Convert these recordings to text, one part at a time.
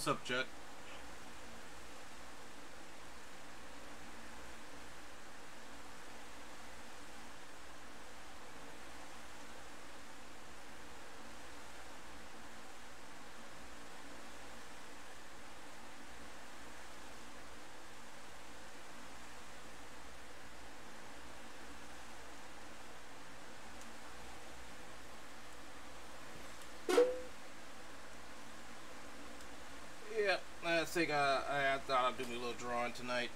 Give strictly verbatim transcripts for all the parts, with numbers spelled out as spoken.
What's up, Jet? I think I, I thought I'd do me a little drawing tonight.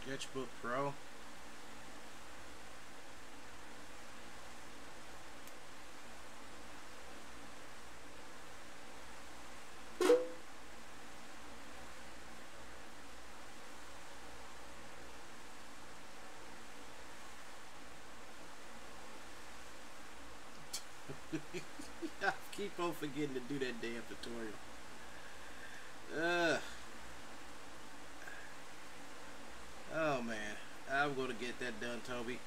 Sketchbook Pro. I keep on forgetting to do that damn tutorial. Ugh. Oh man, I'm gonna get that done, Toby.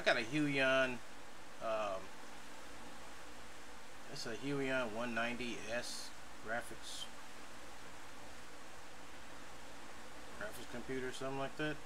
I got a Huion, um, it's a Huion one ninety S graphics, graphics computer, something like that.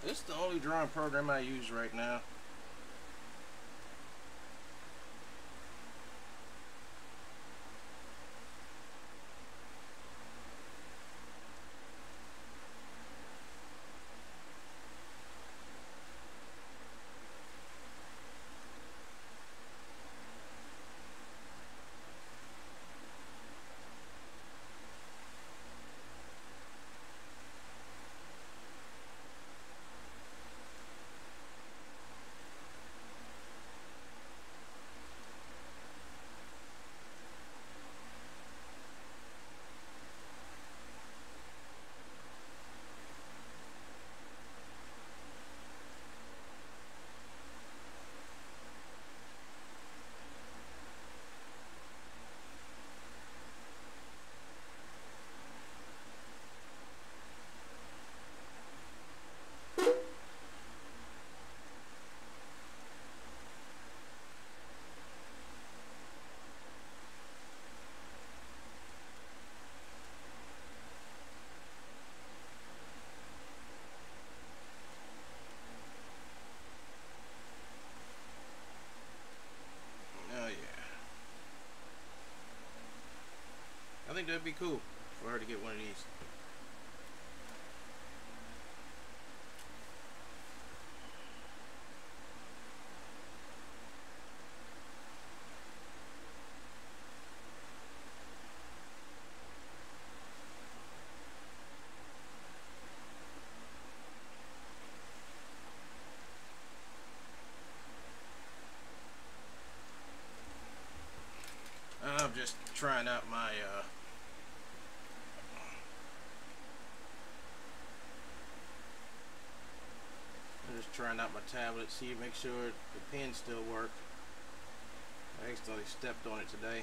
This is the only drawing program I use right now. That'd be cool for her to get one of these. I'm just trying out my uh trying out my tablet, see, make sure the pens still work. I accidentally stepped on it today.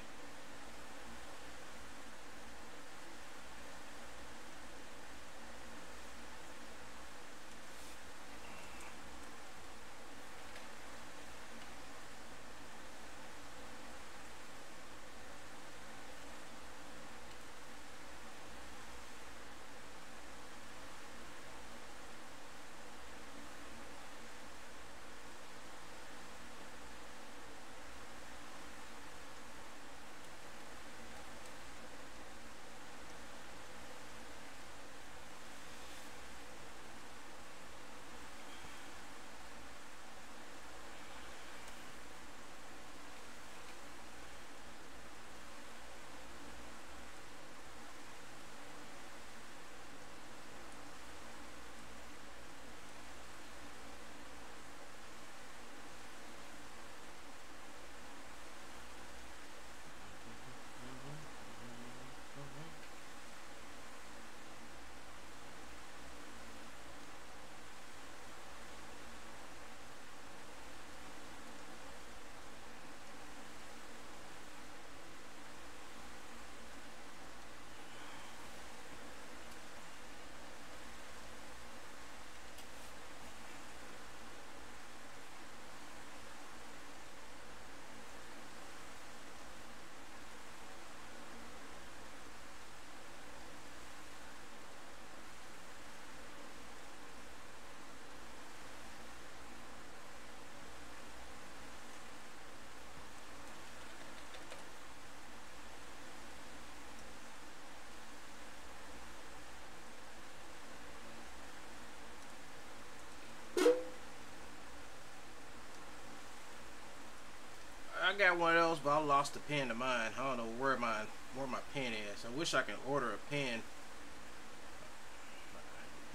I got one of those, but I lost the pen to mine. I don't know where my where my pen is. I wish I could order a pen.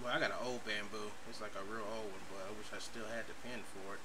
Well, I got an old bamboo. It's like a real old one, but I wish I still had the pen for it.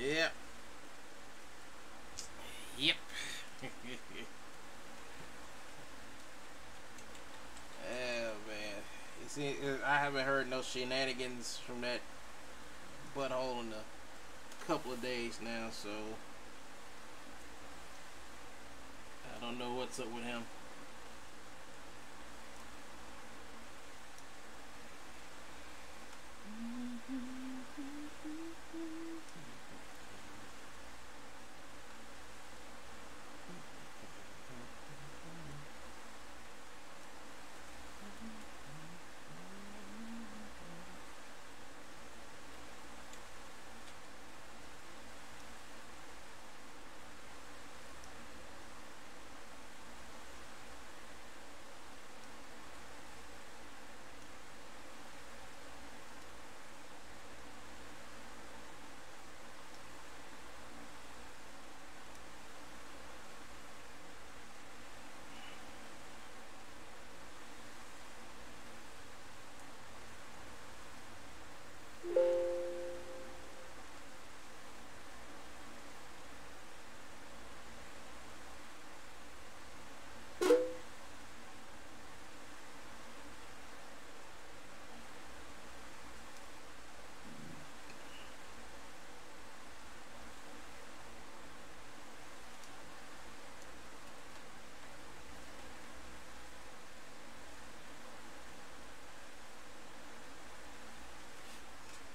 Yep. Yep. Oh man, you see, I haven't heard no shenanigans from that butthole in a couple of days now, so I don't know what's up with him.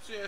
Yeah,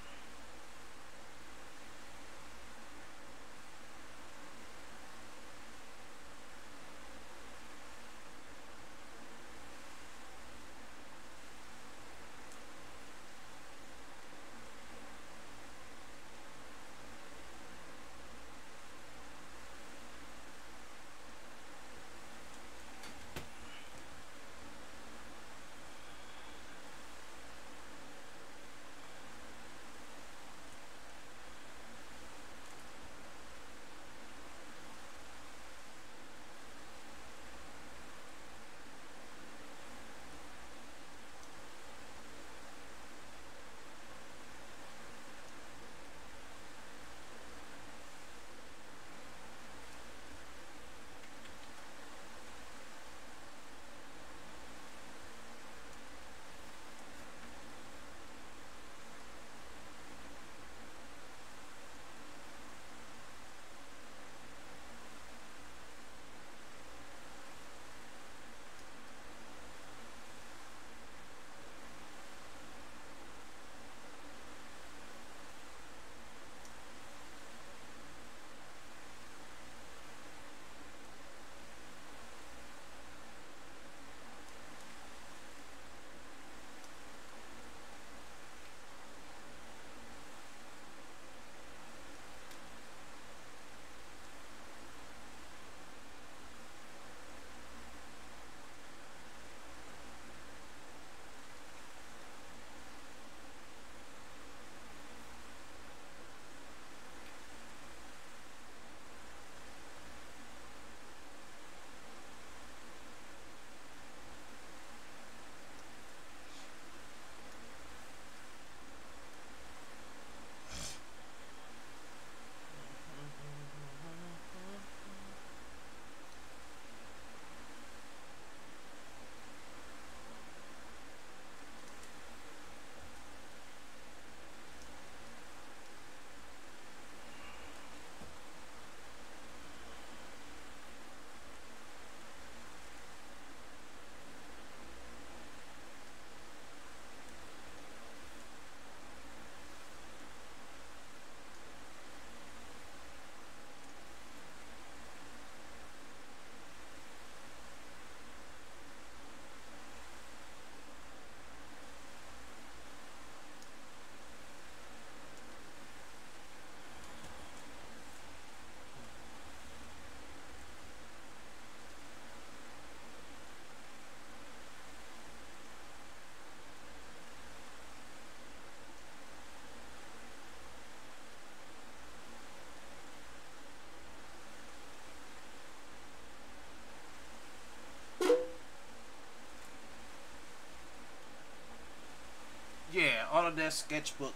Autodesk Sketchbook.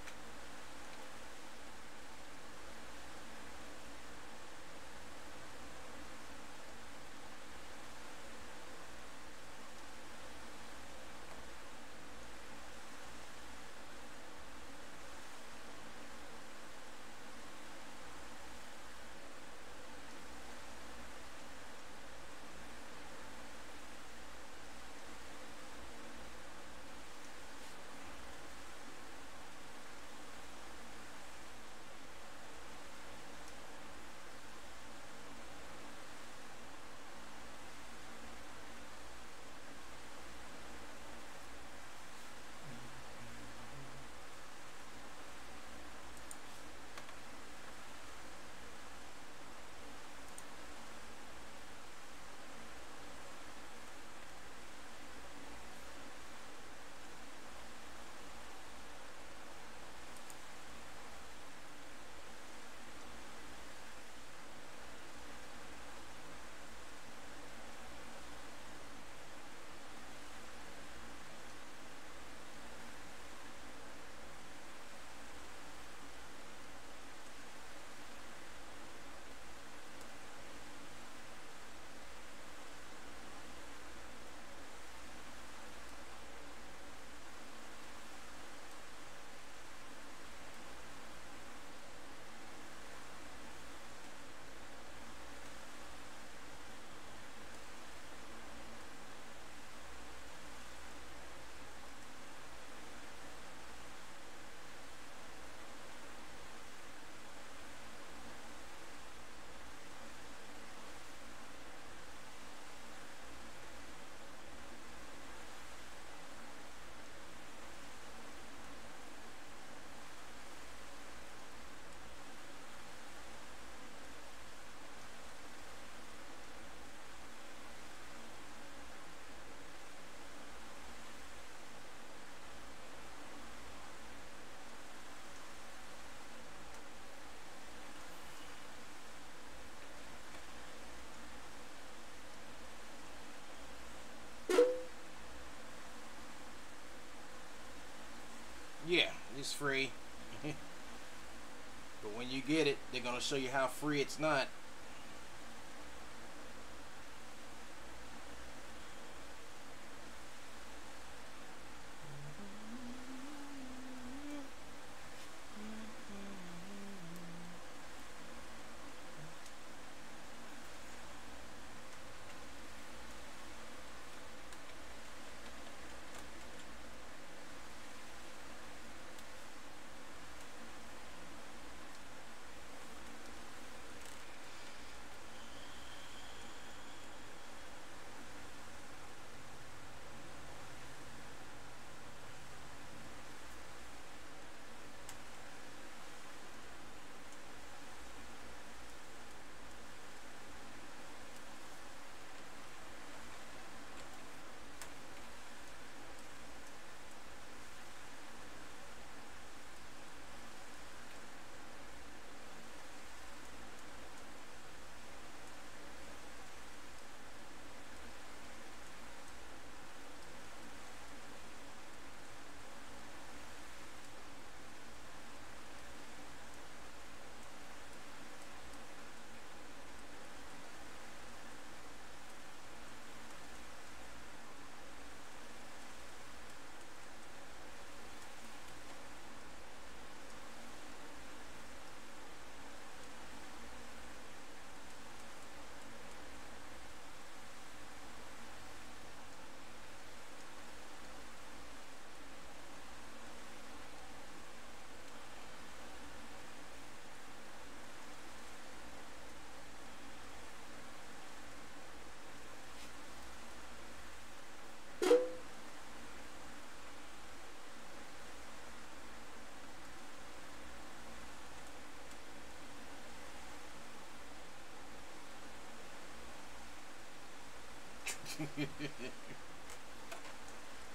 Yeah, it's free. But when you get it, they're going to show you how free it's not.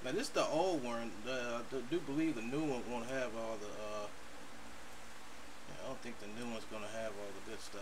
Now this is the old one. The, the, I do believe the new one won't have all the uh, I don't think the new one's gonna have all the good stuff.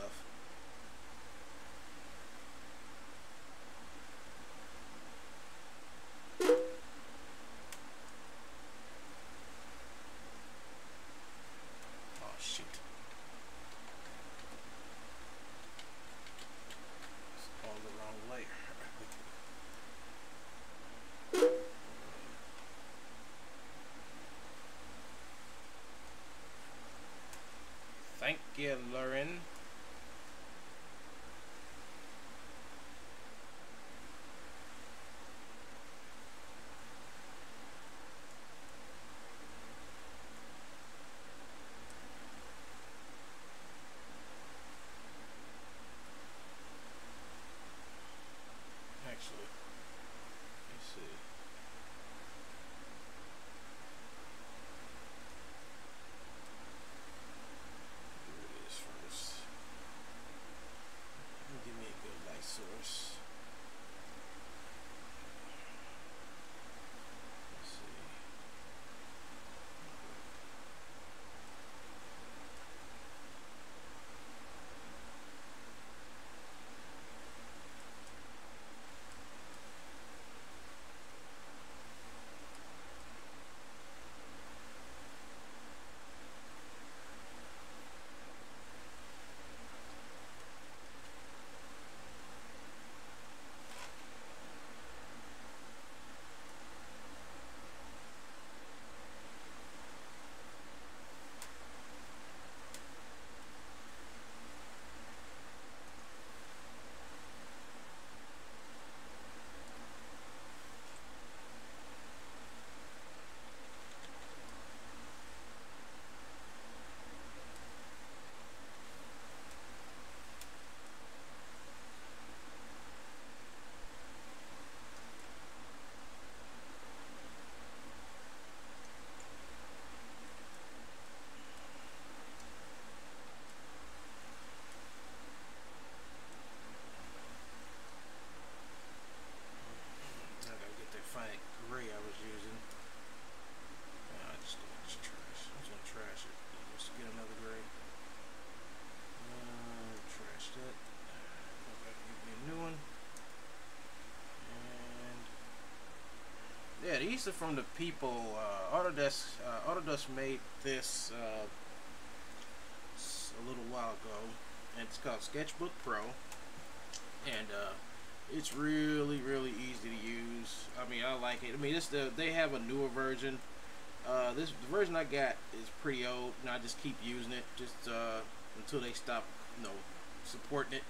actually. Let me see. Here it is first. Give me a good light source. Let's see. These are from the people, uh, Autodesk, uh, Autodesk made this uh, a little while ago, and it's called Sketchbook Pro, and uh, it's really, really easy to use. I mean, I like it. I mean, this the, they have a newer version. Uh, this the version I got is pretty old, and I just keep using it just uh, until they stop, you know, supporting it.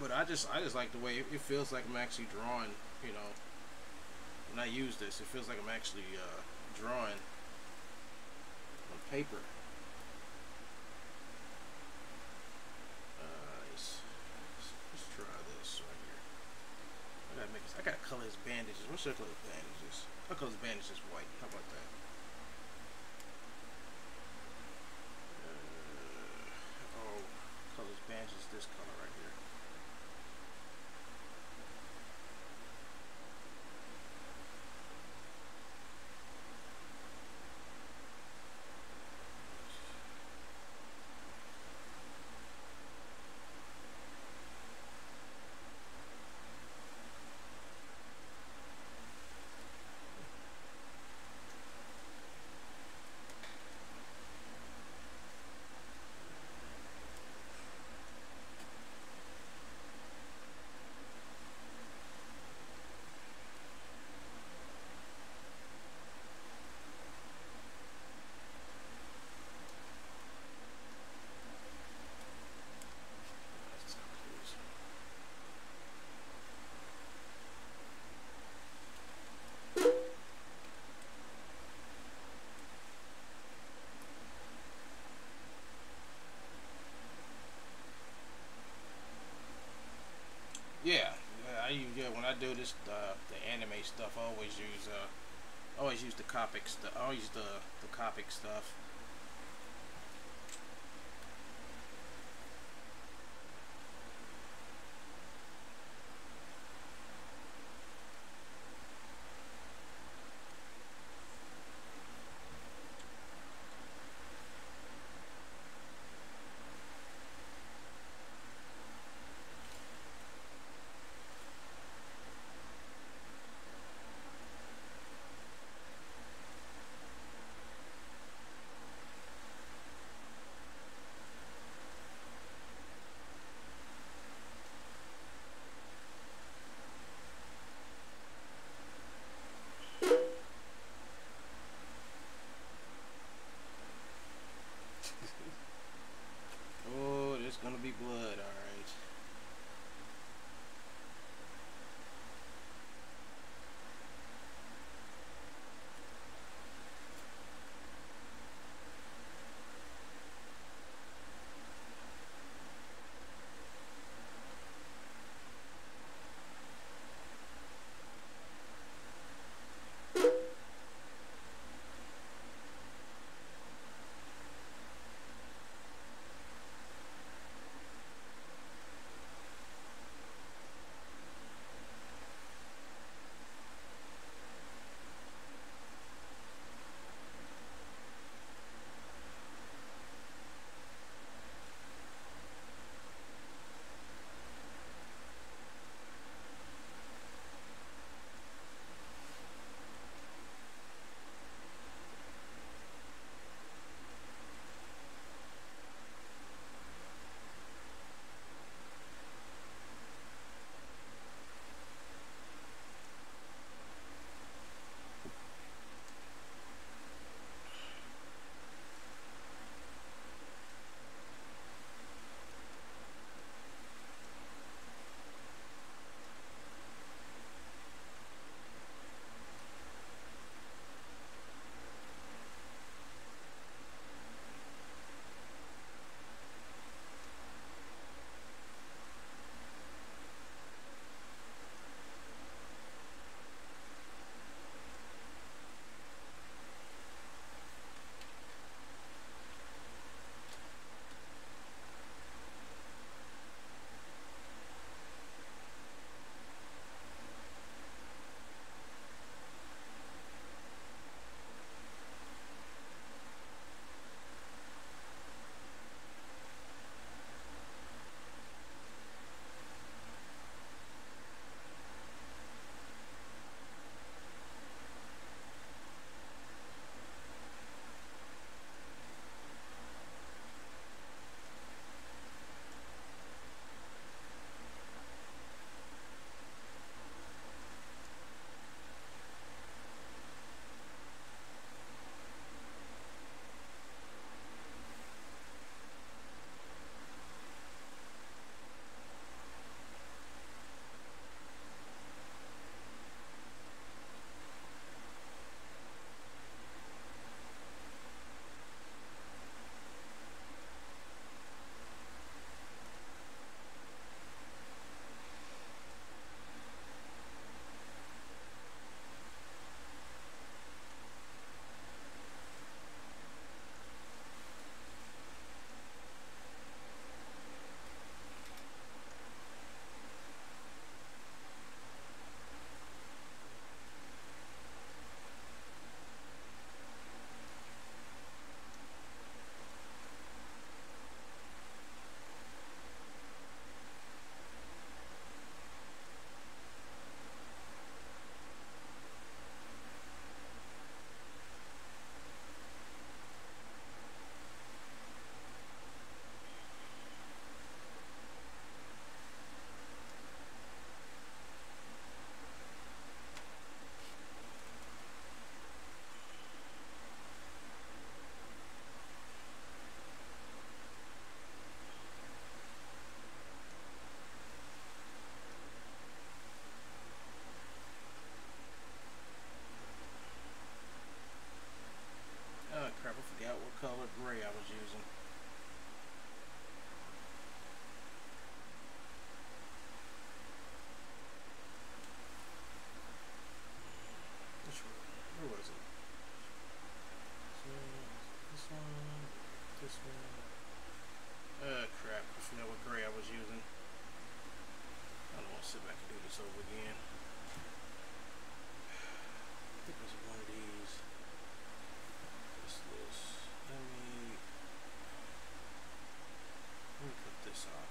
But I just, I just like the way it, it feels like I'm actually drawing, you know. When I use this, it feels like I'm actually uh, drawing on paper. Uh, let's, let's try this right here. I gotta make this. I gotta color his bandages. What should I color his bandages? I'll color his bandages white. How about that? Uh, oh, color his bandages this color right here. I do this uh, the anime stuff. I always use uh, always use the Copics stuff. Always use the the Copic stuff. sit back and do this over again. I think there's one of these. This, this. Let me, let me cut this off.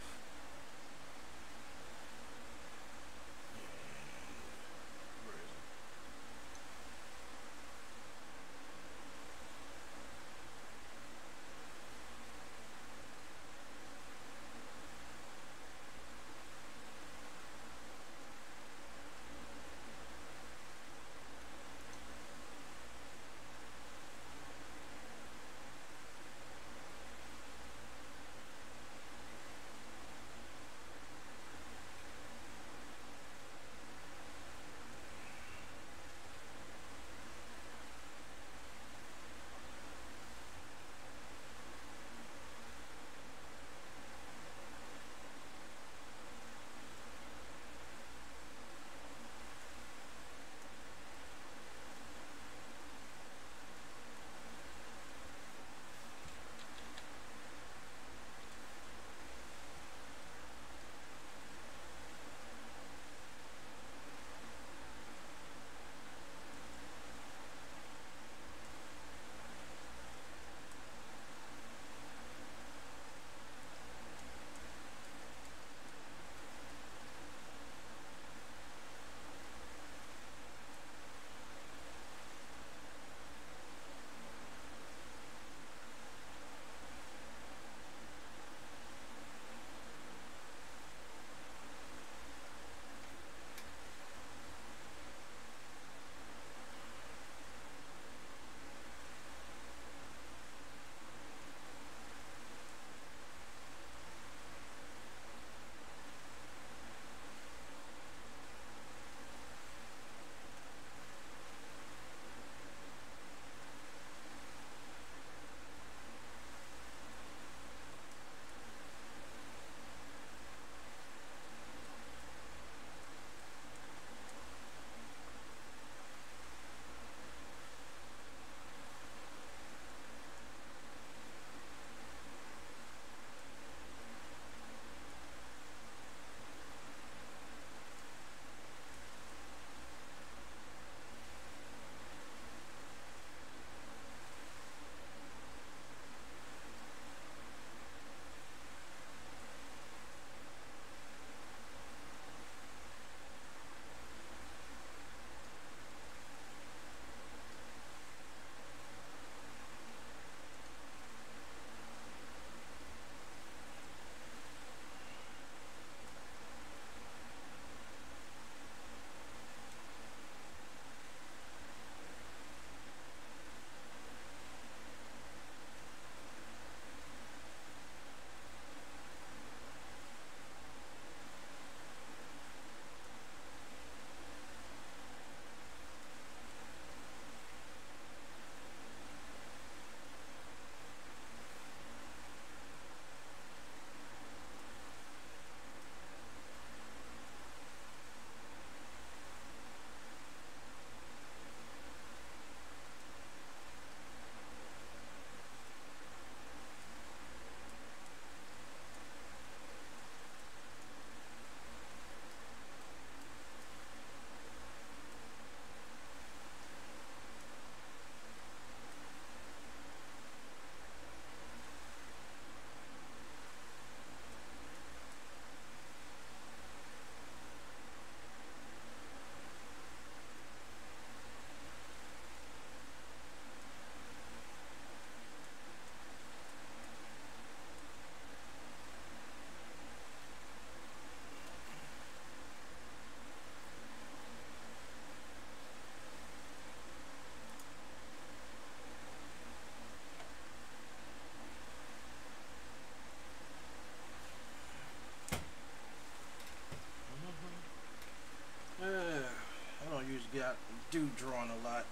I do drawing a lot.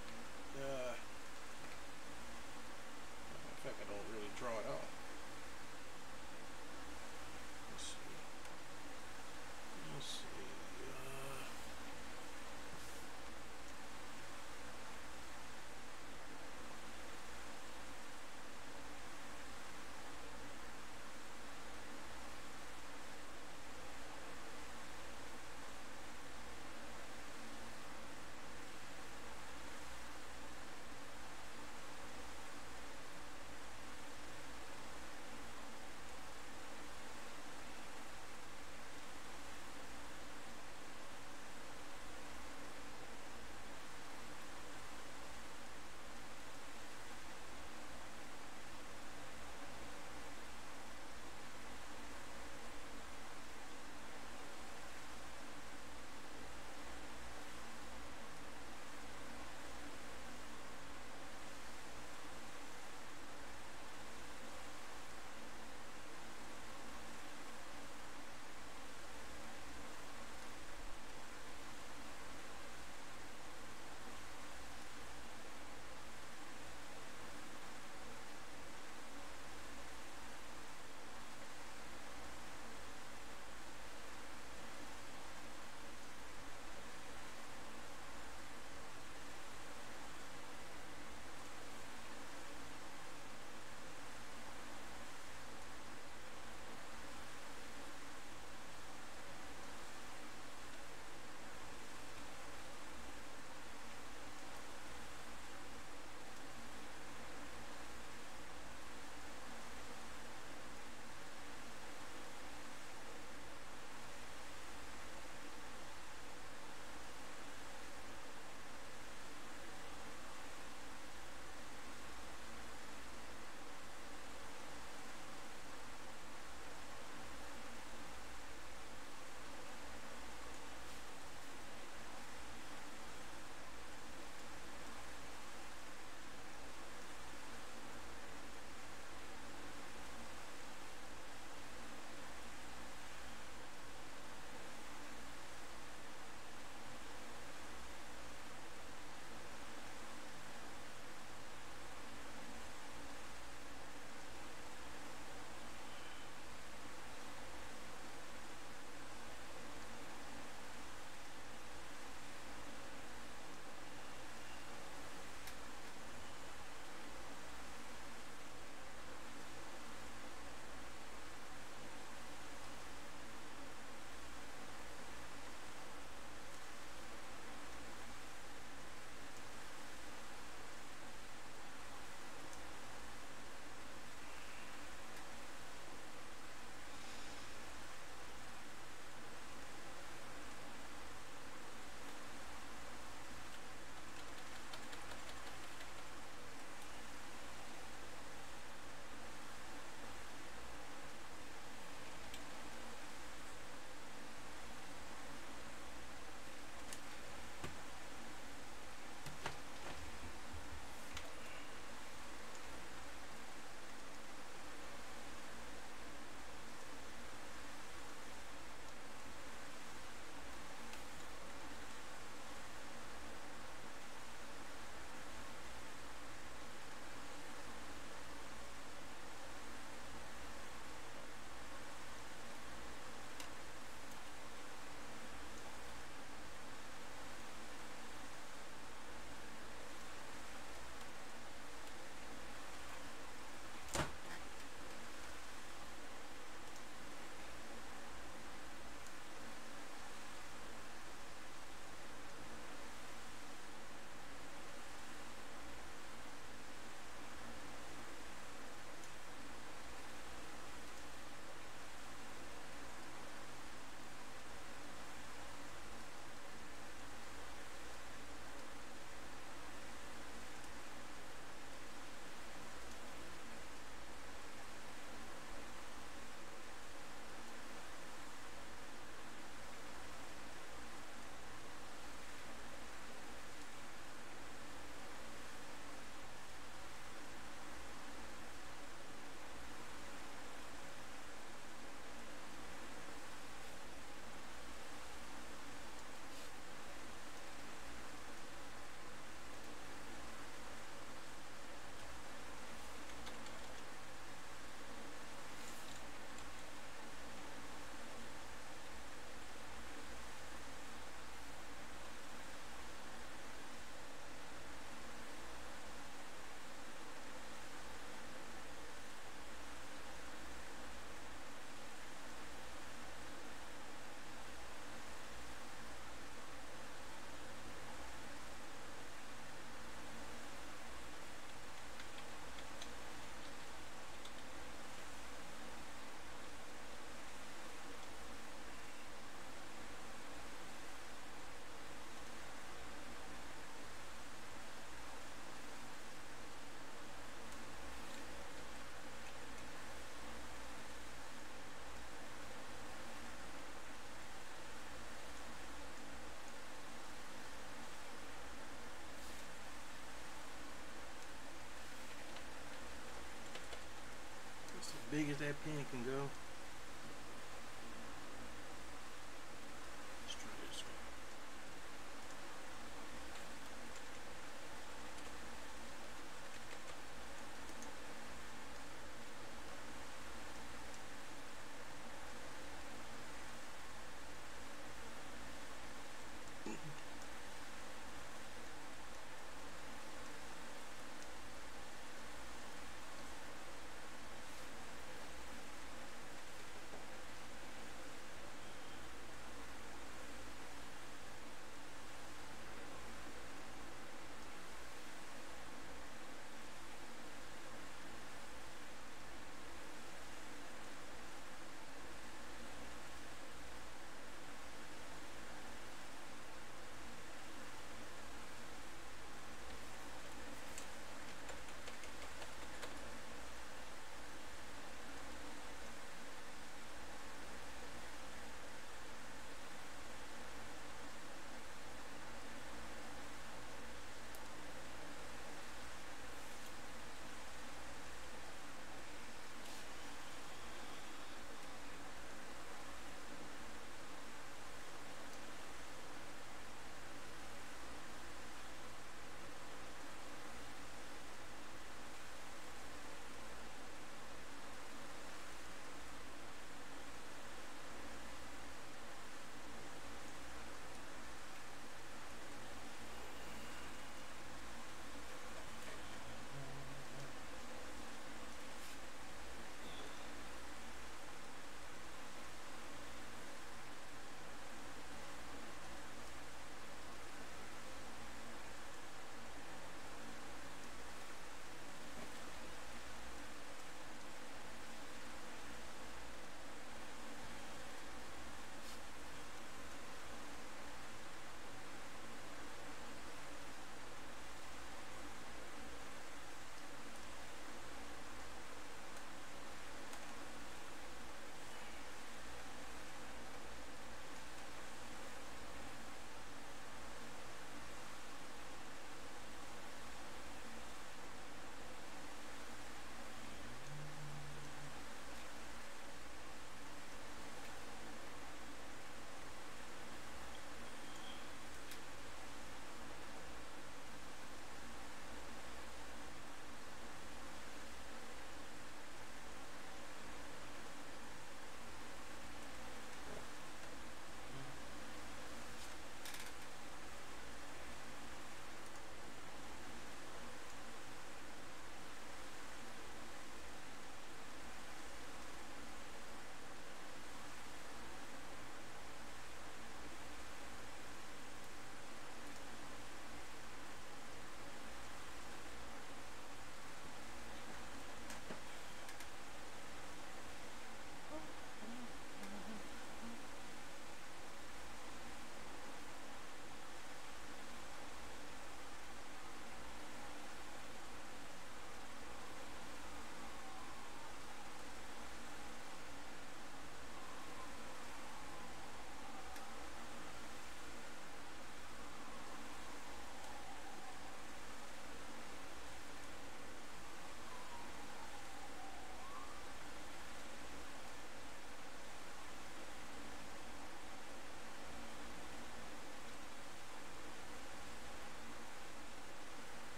Uh, in fact, I don't really draw at all. Let's see. Let's see. Uh,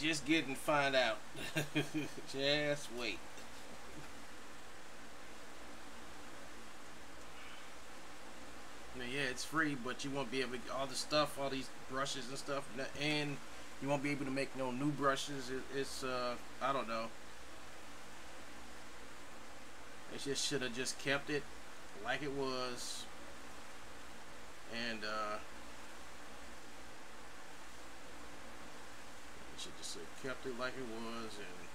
just getting to find out. Just wait. Now, yeah, it's free, but you won't be able to get all the stuff, all these brushes and stuff, and you won't be able to make no new brushes. It, it's, uh, I don't know. They just should have just kept it like it was. And, uh, they should just have kept it like it was. And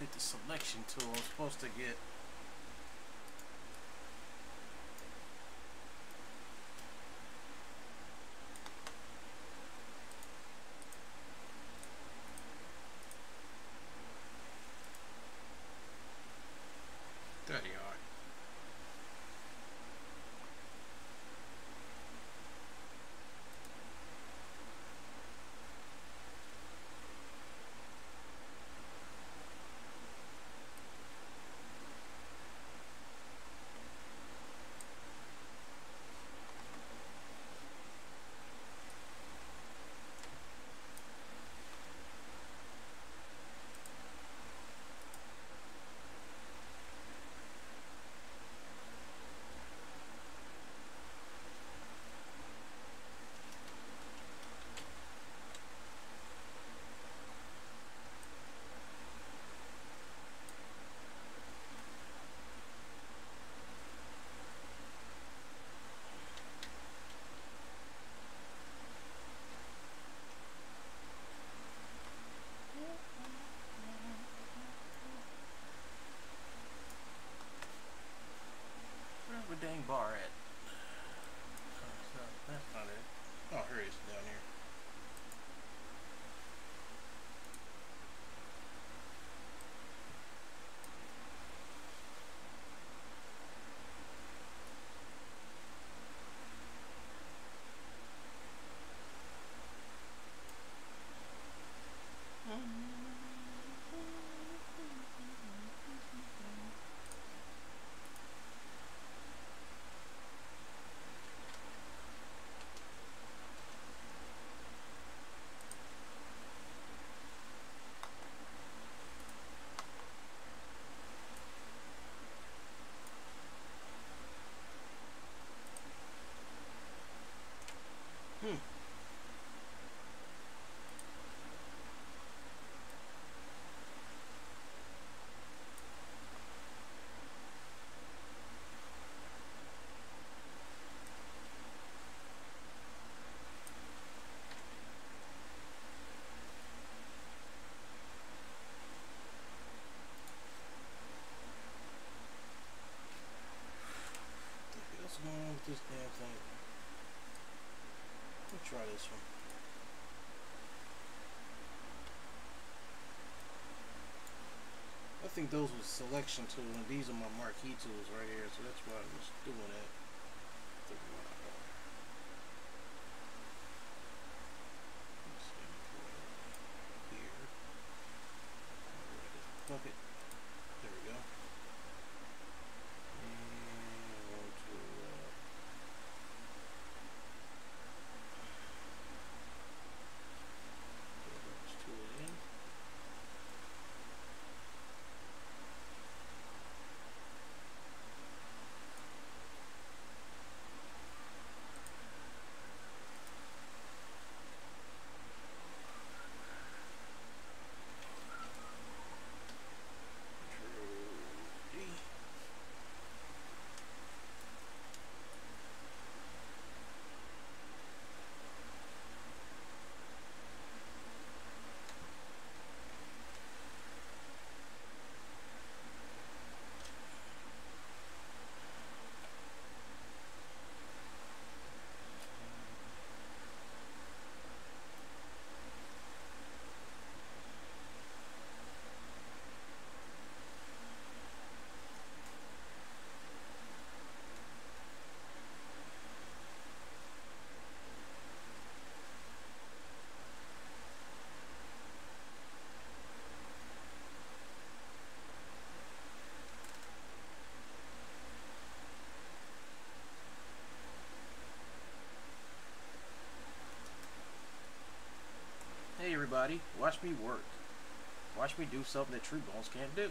hit the selection tool. I'm supposed to get with this damn thing. Let me try this one. I think those were selection tools, and these are my marquee tools right here, so that's why I was doing that. Bucket. There we go. And go to uh, those two in. Everybody, watch me work. Watch me do something that tree bones can't do.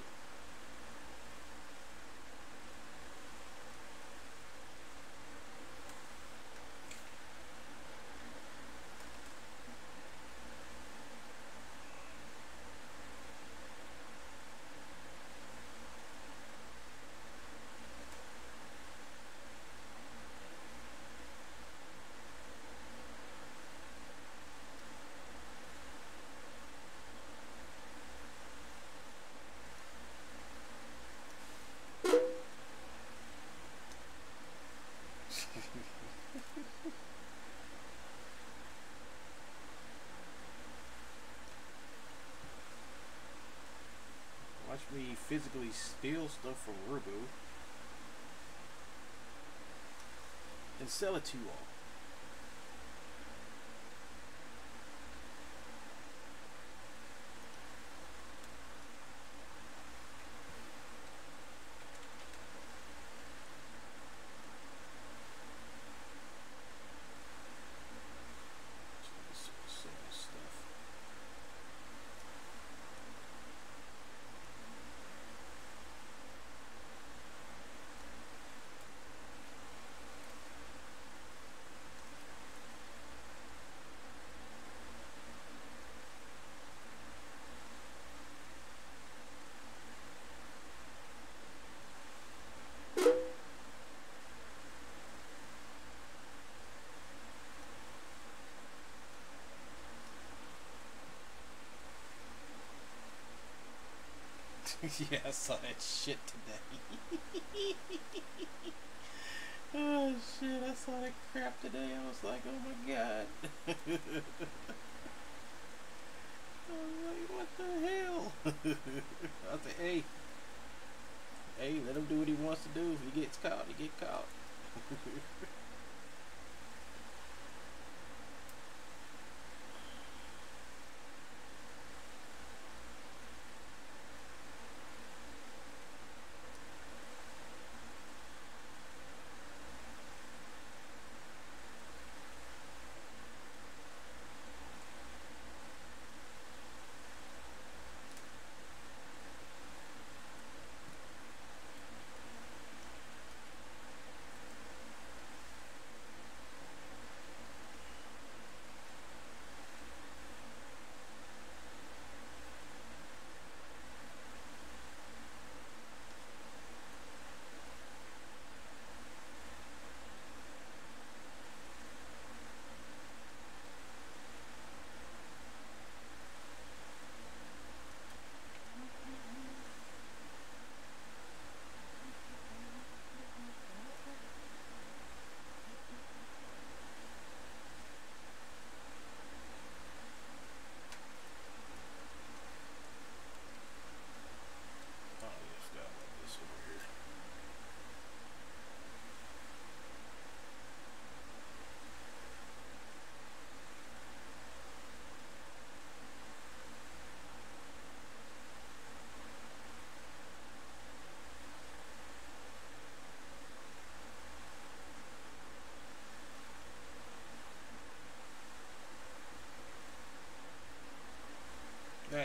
We physically steal stuff from Rubu and sell it to you all. Yeah, I saw that shit today. Oh shit, I saw that crap today. I was like, oh my god. I was like, what the hell? I said, hey, hey, let him do what he wants to do. If he gets caught, he gets caught.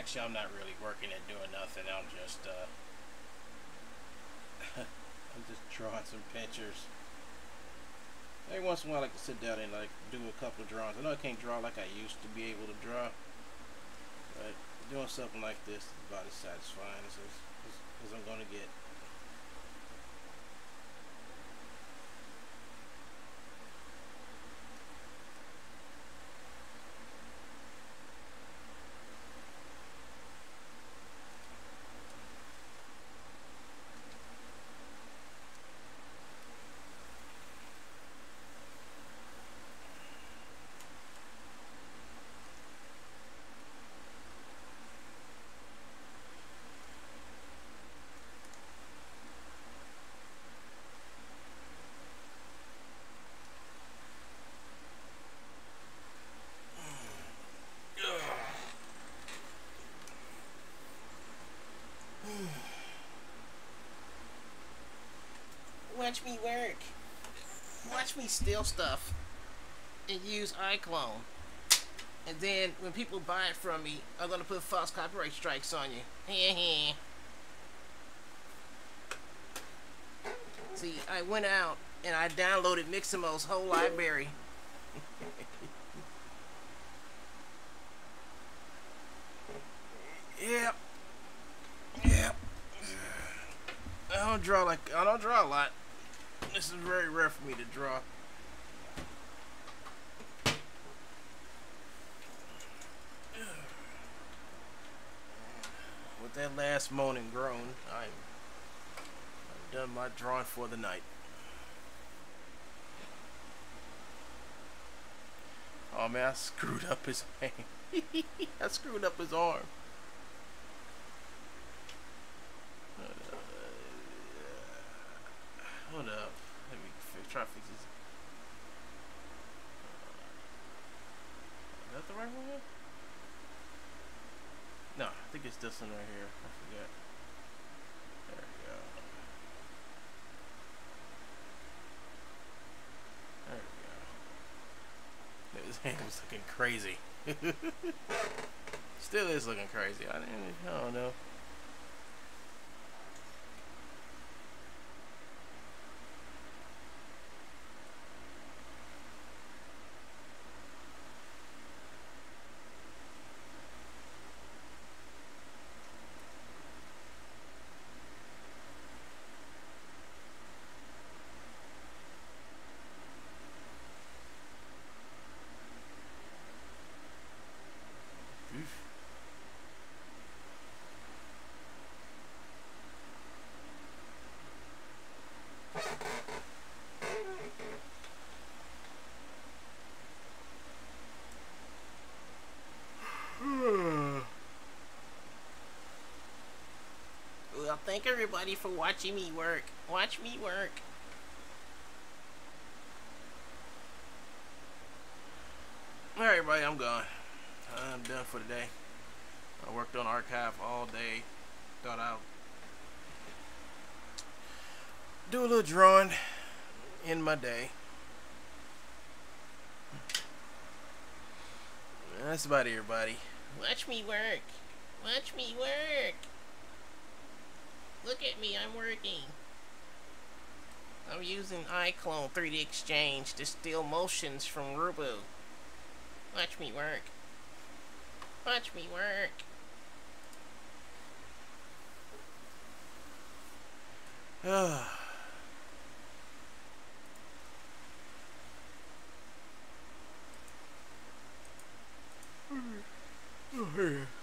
actually I'm not really working and doing nothing. I'm just uh, I'm just drawing some pictures. Every once in a while I can sit down and like do a couple of drawings. I know I can't draw like I used to be able to draw, but doing something like this is about as satisfying as, as, as I'm going to get. Watch me work. Watch me steal stuff and use iClone. And then when people buy it from me, I'm gonna put false copyright strikes on you. Heh. See, I went out and I downloaded Mixamo's whole library. Yep. Yep. I don't draw like I don't draw a lot. This is very rare for me to draw. With that last moan and groan, I'm, I've done my drawing for the night. Oh man, I screwed up his hand. I screwed up his arm. Hold up. Let me try to fix this. Is that the right one here? No, I think it's this one right here. I forgot. There we go. There we go. His hand was looking crazy. Still is looking crazy. I didn't. I don't know. Thank everybody for watching me work. Watch me work. Alright everybody, I'm gone. I'm done for today. I worked on archive all day. Thought I'd do a little drawing in my day. That's about it everybody. Watch me work. Watch me work. Look at me, I'm working. I'm using iClone three D Exchange to steal motions from Rubu. Watch me work. Watch me work. Ah.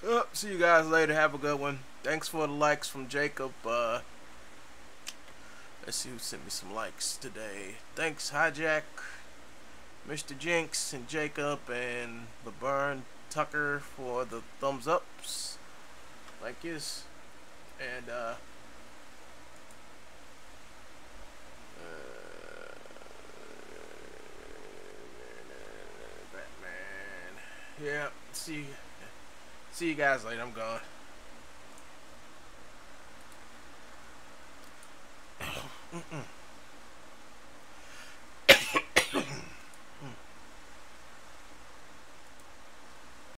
Oh, see you guys later. Have a good one. Thanks for the likes from Jacob. Uh, let's see who sent me some likes today. Thanks, Hijack, Mister Jinx, and Jacob, and LeBurn Tucker for the thumbs ups, like this, and uh, uh, Batman. Yeah. See, see you guys later. I'm gone. Mm-mm.